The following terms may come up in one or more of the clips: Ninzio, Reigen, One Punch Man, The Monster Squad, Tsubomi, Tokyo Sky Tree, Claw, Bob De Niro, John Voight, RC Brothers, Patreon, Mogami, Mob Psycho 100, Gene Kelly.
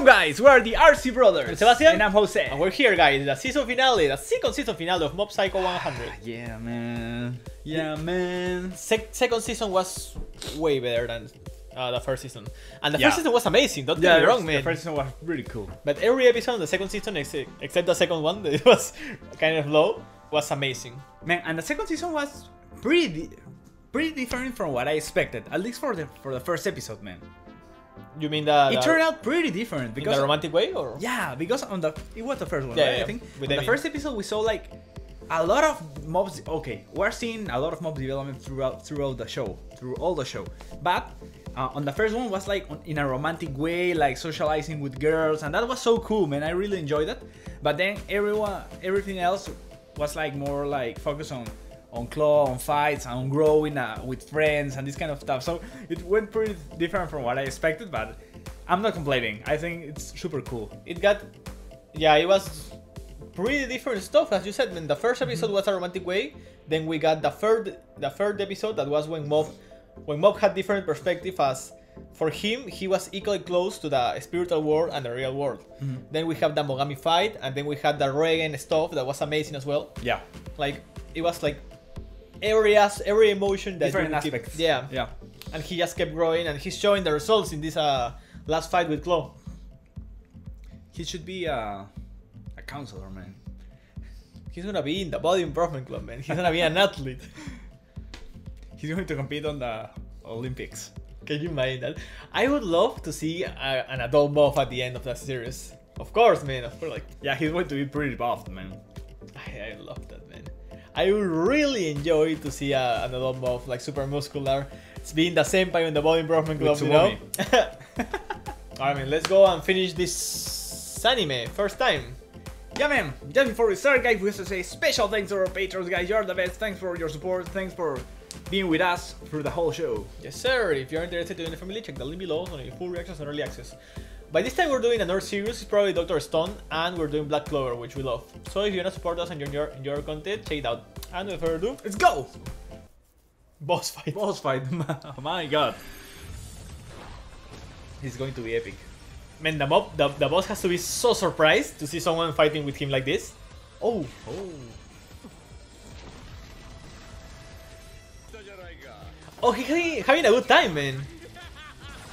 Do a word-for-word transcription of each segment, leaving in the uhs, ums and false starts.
up guys, we are the R C Brothers, Sebastian and I'm Jose. And we're here guys, the season finale, the second season finale of Mob Psycho one hundred. Yeah man, yeah man. Se second season was way better than uh, the first season. And the yeah. first season was amazing, don't yeah, get me wrong man. The first season was really cool. But every episode of the second season, ex except the second one, that it was kind of low, was amazing. Man, and the second season was pretty, pretty different from what I expected, at least for the, for the first episode man. You mean that it turned out pretty different because in the romantic way, or yeah, because on the it was the first one, yeah, right? Yeah. I think with on the first episode we saw like a lot of mobs. Okay, we're seeing a lot of mob development throughout throughout the show, through all the show. But uh, on the first one was like on, in a romantic way, like socializing with girls, and that was so cool, man. I really enjoyed that. But then everyone, everything else was like more like focused on. on Claw, on fights, on growing uh, with friends and this kind of stuff. So it went pretty different from what I expected, but I'm not complaining. I think it's super cool. It got, yeah, it was pretty different stuff. As you said, when the first episode mm-hmm. was a romantic way, then we got the third, the third episode that was when Mob, when Mob had different perspective as for him, he was equally close to the spiritual world and the real world. Mm-hmm. Then we have the Mogami fight, and then we had the Reigen stuff that was amazing as well. Yeah. Like, it was like, areas, every emotion that different aspects. Keep, yeah, yeah, and he just kept growing, and he's showing the results in this uh, last fight with Claw. He should be uh, a counselor, man. He's gonna be in the body improvement club, man. He's gonna be an athlete. He's going to compete on the Olympics. Can you imagine that? I would love to see a, an adult buff at the end of that series. Of course, man. Of course, like yeah, he's going to be pretty buffed, man. I, I love that, man. I would really enjoy to see uh, an adult buff, like super muscular. It's being the senpai in the body improvement club, you know? Alright man, let's go and finish this anime, first time. Yeah man, just before we start guys, we have to say special thanks to our patrons guys, you are the best, thanks for your support, thanks for being with us through the whole show. Yes sir, if you're interested in the family, check the link below on your full reactions and early access. By this time we're doing another series, it's probably Doctor Stone, and we're doing Black Clover, which we love. So if you wanna support us and enjoy, enjoy our content, check it out. And without further ado, let's go! Boss fight. Boss fight, oh my god. It's going to be epic. Man, the, mob, the, the boss has to be so surprised to see someone fighting with him like this. Oh! Oh! Oh, he's having a good time, man.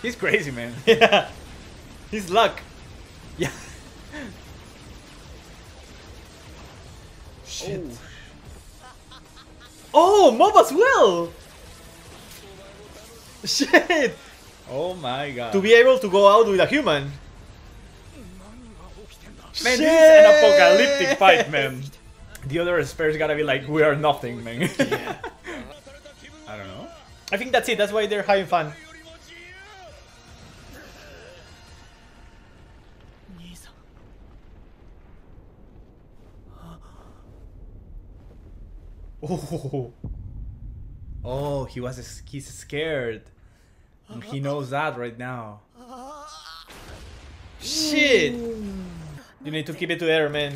He's crazy, man. Yeah. His luck! Yeah! Shit! Oh. Oh! Mob as well! Shit! Oh my god! To be able to go out with a human! Man, shit. This is an apocalyptic fight, man! The other spare's gotta be like, we are nothing, man. Yeah. I don't know. I think that's it, that's why they're having fun. Oh. Oh, he was he's scared. And he knows that right now. Shit! You need to keep it together, man.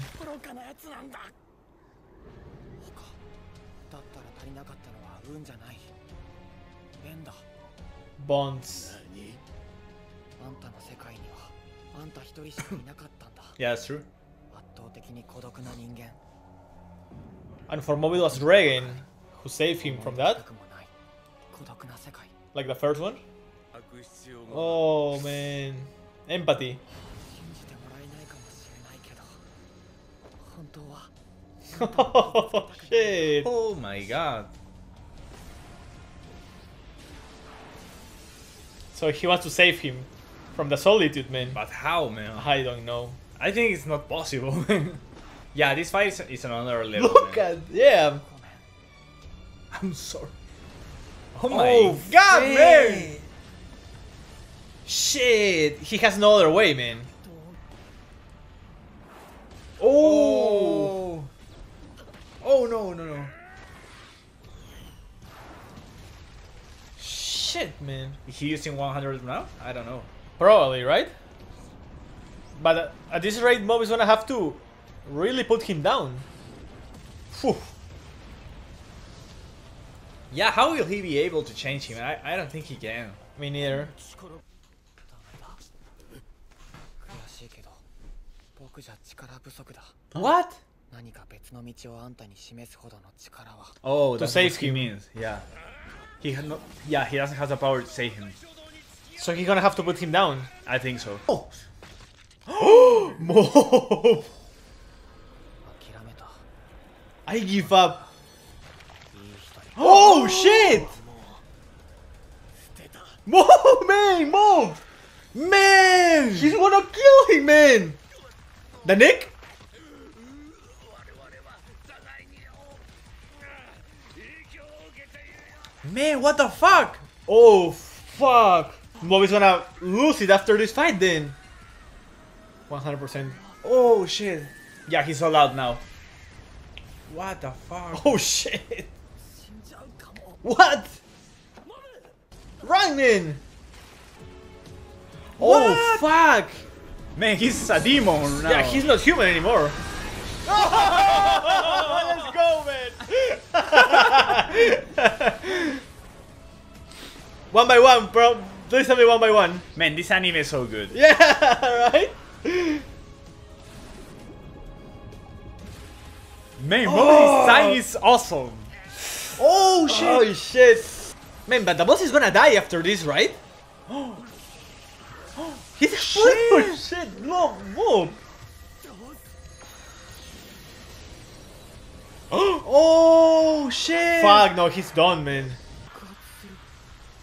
Bonds. Yeah, that's true. And for Mob it was Reigen who saved him from that. Like the first one. Oh man. Empathy. Oh shit. Oh my god. So he wants to save him from the solitude, man. But how, man? I don't know. I think it's not possible. Yeah, this fight is, is another level. Look man. at yeah. I'm sorry. Oh my oh, god, man. man! Shit, he has no other way, man. Oh. Oh no no no. Shit, man. Is he using one hundred now? I don't know. Probably, right? But uh, at this rate, Mob is gonna have to. Really put him down. Whew. Yeah, how will he be able to change him? I, I don't think he can. Me neither. What? Oh, to save him means, yeah. He had no, yeah, he doesn't have the power to save him. So he's gonna have to put him down. I think so. Oh, oh, Mob! I give up. Oh shit! Mob, man, Mob, man! He's gonna kill him, man. The neck? Man, what the fuck? Oh, fuck. Mob is gonna lose it after this fight then. one hundred percent. Oh, shit. Yeah, he's all out now. What the fuck? Oh, shit. What? Reigen! Oh, what? Fuck. Man, he's a demon now. Yeah, he's not human anymore. Let's go, man. One by one, bro. Please tell me one by one. Man, this anime is so good. Yeah, right? Man, oh. Mobi's design is awesome. Oh, shit. Oh, shit. Man, but the boss is gonna die after this, right? Oh, he's shit. Oh, shit. No, Mob. Oh, shit. Fuck, no, he's done, man.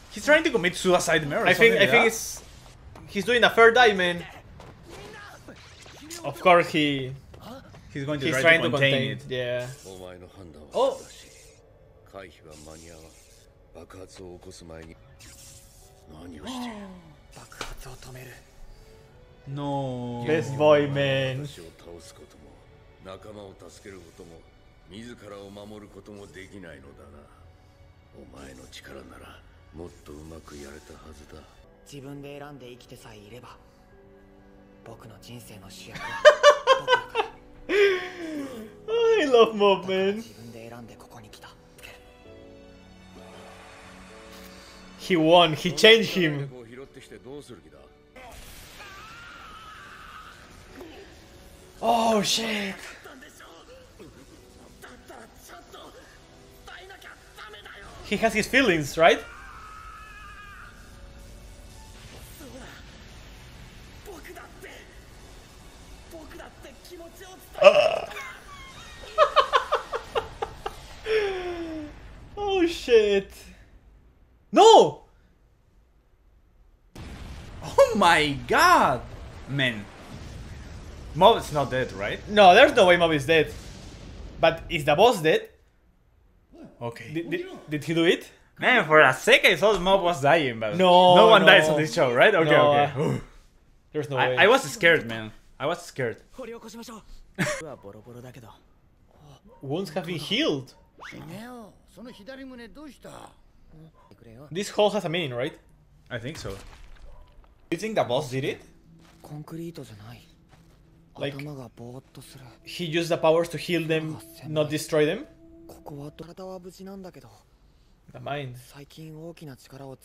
He's trying to commit suicide mirror. I think, I yeah. think it's he's doing a third dive, man. Of course he he's going to he's try trying to contain, to contain it. Yeah. Oh. No. Best boy, man. I love Mob, man. He won, he changed him. Oh shit. He has his feelings, right? Uh. Oh shit. No! Oh my god! Man. Mob is not dead, right? No, there's no way Mob is dead. But is the boss dead? Okay. Did, did, did he do it? Man, for a second I thought Mob was dying, but no, no one no. dies on this show, right? Okay, no. okay. There's no I, way. I was scared, man. I was scared. Wounds have been healed. This hole has a meaning, right? I think so. You think the boss did it? Like, he used the powers to heal them, not destroy them? The mind. Oh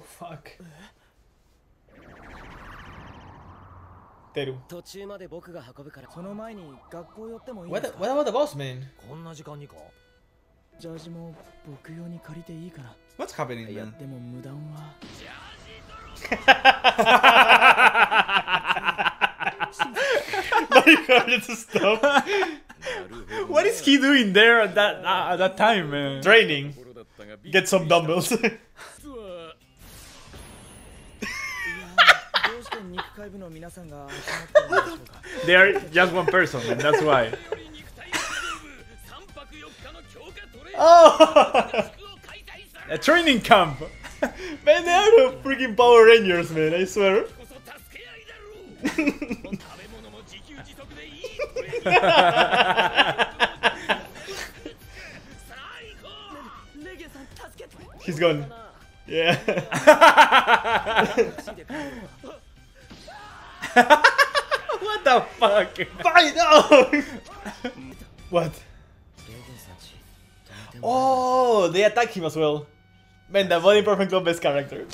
fuck. Teru. What, what about the boss, man? What's happening, man? To stop. What is he doing there at that uh, at that time, man? Training. Get some dumbbells. They are just one person, and that's why. Oh, a training camp. Man, they are freaking Power Rangers, man. I swear. He's gone. Yeah. What the fuck? Fight out! What? Oh, they attack him as well. Man, the body perfect club best character.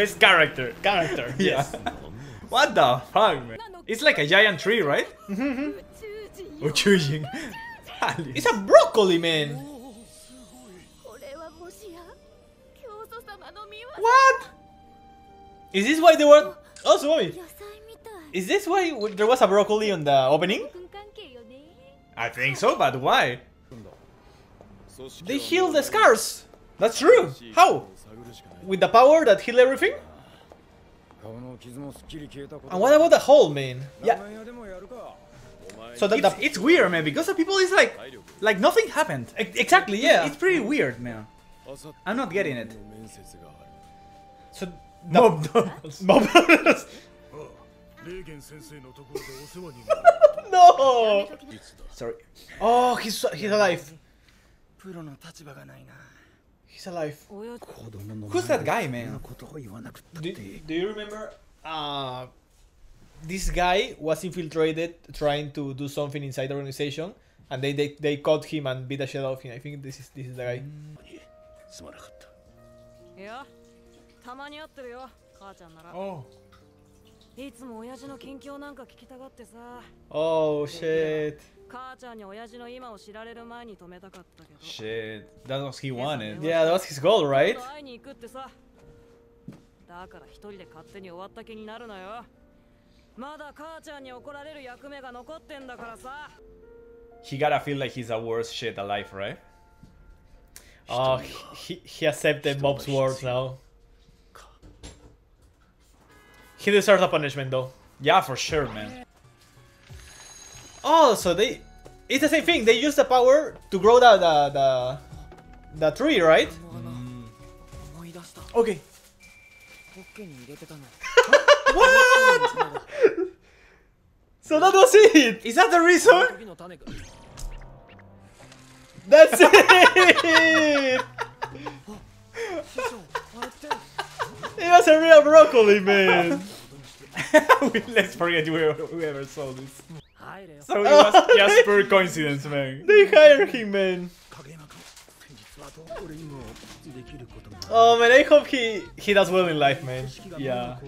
Miss character, character. Yes. Yeah. What the fuck, man? It's like a giant tree, right? Uchujin. It's a broccoli, man. What? Is this why they were? Oh, Tsubomi. Is this why there was a broccoli on the opening? I think so, but why? They healed the scars. That's true. How? With the power that healed everything? And what about the hole, man? Yeah. So that it's, the... it's weird, man, because the people is like, like nothing happened. E exactly. Yeah. It's pretty weird, man. I'm not getting it. So the... Mob Mob No! Sorry. Oh, he's he's alive. He's alive. Who's that guy, man? Do, do you remember? Uh, this guy was infiltrated, trying to do something inside the organization, and they they, they caught him and beat the shit out of him. I think this is this is the guy. Oh. Oh shit. Shit, that was he wanted. Yeah, that was his goal, right? He gotta feel like he's the worst shit alive, right? Oh, he, he accepted Bob's words now. He deserves a punishment though. Yeah, for sure, man. Oh, so they... It's the same thing, they use the power to grow the... the, the, the tree, right? Mm. Okay. What? So that was it! Is that the reason? That's it! It was a real broccoli, man! Let's forget whoever saw this. So it was just pure coincidence, man. They hired him, man. Oh man, I hope he he does well in life, man. Yeah. Oh,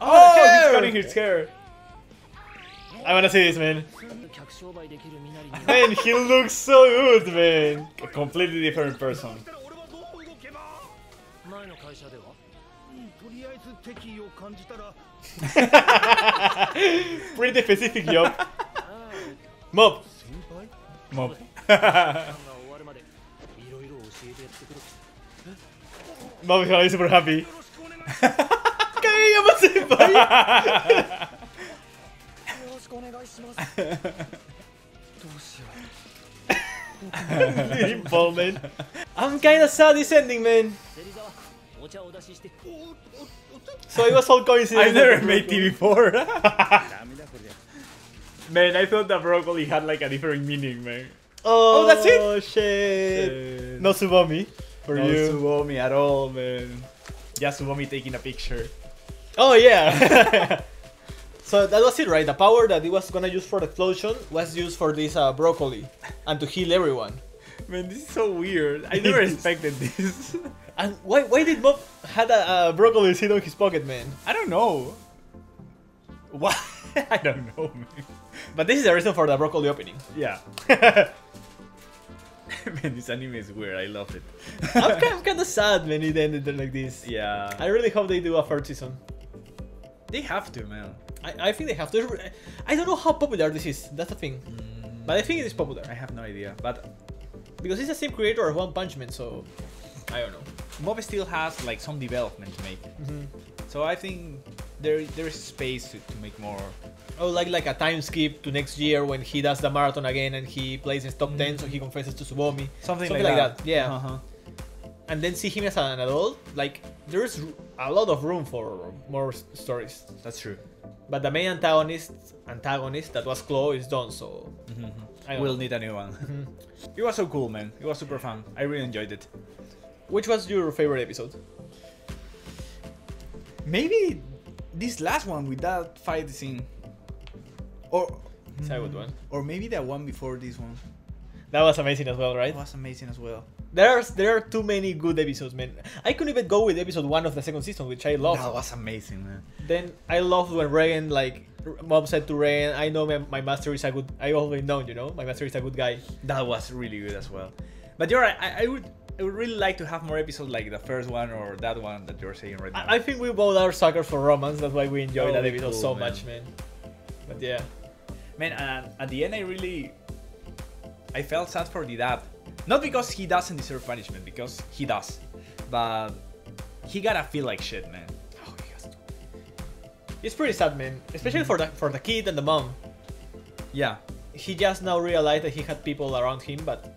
oh hair. He's cutting his hair. I wanna see this, man. Man, he looks so good, man. A completely different person. Pretty specific job. Mob. Mob. Mob is super happy. I'm kinda sad this ending, man. So it was all coincidence. I've never made tea before. Man, I thought that broccoli had like a different meaning, man. Oh, oh that's it? Oh shit. shit. No Tsubomi. For no you. No Tsubomi at all, man. Just Tsubomi taking a picture. Oh yeah. So that was it, right? The power that it was gonna use for the explosion was used for this uh, broccoli and to heal everyone. Man, this is so weird. I never expected this. And why why did Bob had a, a broccoli seed on his pocket, man? I don't know. What? I don't know, man. But this is the reason for the broccoli opening. Yeah. Man, this anime is weird. I love it. I'm kind, I'm kind of sad when it ended like this. Yeah. I really hope they do a third season. They have to, man. I, I think they have to. I don't know how popular this is. That's the thing. Mm. But I think it is popular. I have no idea. But because it's the same creator of One Punch Man, so I don't know. Mob still has like some development to make. Mm-hmm. So I think there there is space to, to make more. Oh, like like a time skip to next year when he does the marathon again and he plays in top mm-hmm. ten, so he confesses to Tsubomi. Something, Something like, like that. that. Yeah. Uh-huh. And then see him as an adult. Like there is a lot of room for more stories. That's true. But the main antagonist, antagonist that was Claw is done, so mm-hmm. I will need a new one. Mm-hmm. It was so cool, man. It was super fun. I really enjoyed it. Which was your favorite episode? Maybe this last one with that fight scene. Or it's a good one. Or maybe that one before this one. That was amazing as well, right? That was amazing as well. There are, there are too many good episodes, man. I couldn't even go with episode one of the second season, which I loved. That was amazing, man. Then I loved when Reigen, like, Mob said to Reigen, I know my, my master is a good... I always known, you know, my master is a good guy. That was really good as well. But you're right, I, I would... I would really like to have more episodes like the first one or that one that you're saying right now. I think we both are suckers for romance, that's why we enjoy oh, that episode cool, so man. much, man. But yeah. Man, and at the end I really... I felt sad for the dad. Not because he doesn't deserve punishment, because he does. But he gotta feel like shit, man. Oh, he has to. It's pretty sad, man. Especially for the, for the kid and the mom. Yeah. He just now realized that he had people around him, but...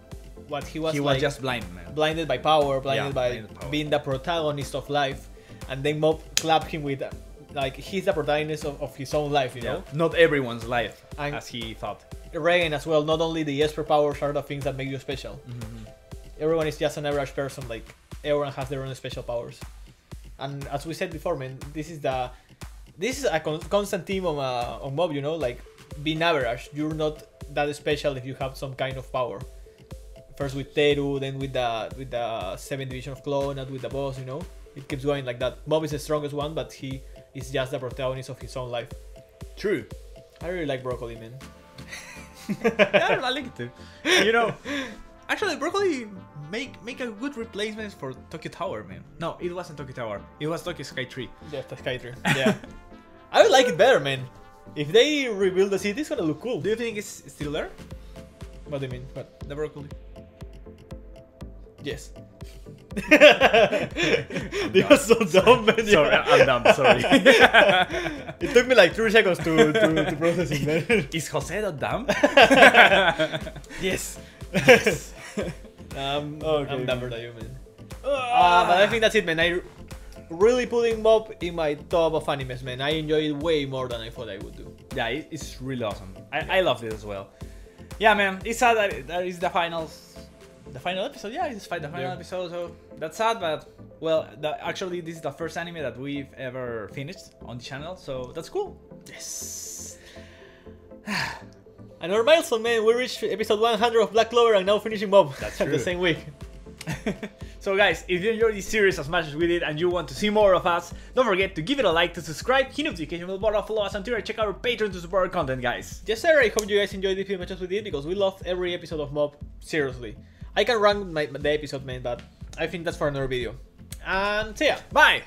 What he was he was like, just blind, man. Blinded by power, blinded yeah, by blinded power. being the protagonist of life, and then Mob clapped him with, like, he's the protagonist of, of his own life, you yeah. know? Not everyone's life, and as he thought. Reigen as well, not only the expert powers are the things that make you special. Mm-hmm. Everyone is just an average person, like, everyone has their own special powers. And as we said before, man, this is the... This is a con constant theme on, uh, on Mob, you know? Like, being average, you're not that special if you have some kind of power. First with Teru, then with the with the seventh division of Claw, not with the boss, you know? It keeps going like that. Mob is the strongest one, but he is just the protagonist of his own life. True. I really like broccoli, man. Yeah, I like it too. You know, actually, broccoli make make a good replacement for Tokyo Tower, man. No, it wasn't Tokyo Tower. It was Tokyo Sky Tree. Yeah, the Sky Tree. Yeah. I would like it better, man. If they rebuild the city, it's gonna look cool. Do you think it's still there? What do you mean? What? The broccoli. Yes. They were so dumb, man. Sorry, I'm dumb, sorry. It took me like three seconds to, to, to process it, man. Is Jose that dumb? Yes. Yes. um, okay. I'm dumber than you, man. Uh, but I think that's it, man. I really putting Mob in my top of animes, man. I enjoy it way more than I thought I would do. Yeah, it, it's really awesome. I, yeah. I love it as well. Yeah, man. It's sad that, that is the finals. The final episode, yeah, it's the final yeah. episode, so that's sad, but, well, the, actually, this is the first anime that we've ever finished on the channel, so that's cool. Yes! Another milestone, man, we reached episode one hundred of Black Clover and now finishing Mob. That's true. The same week. So, guys, if you enjoyed this series as much as we did and you want to see more of us, don't forget to give it a like, to subscribe, hit notification bell button, follow us on Twitter, check out our Patreon to support our content, guys. Yes, sir, I hope you guys enjoyed this as much as we did, because we loved every episode of Mob, seriously. I can rank my, the episode, man, but I think that's for another video. And see ya. Bye.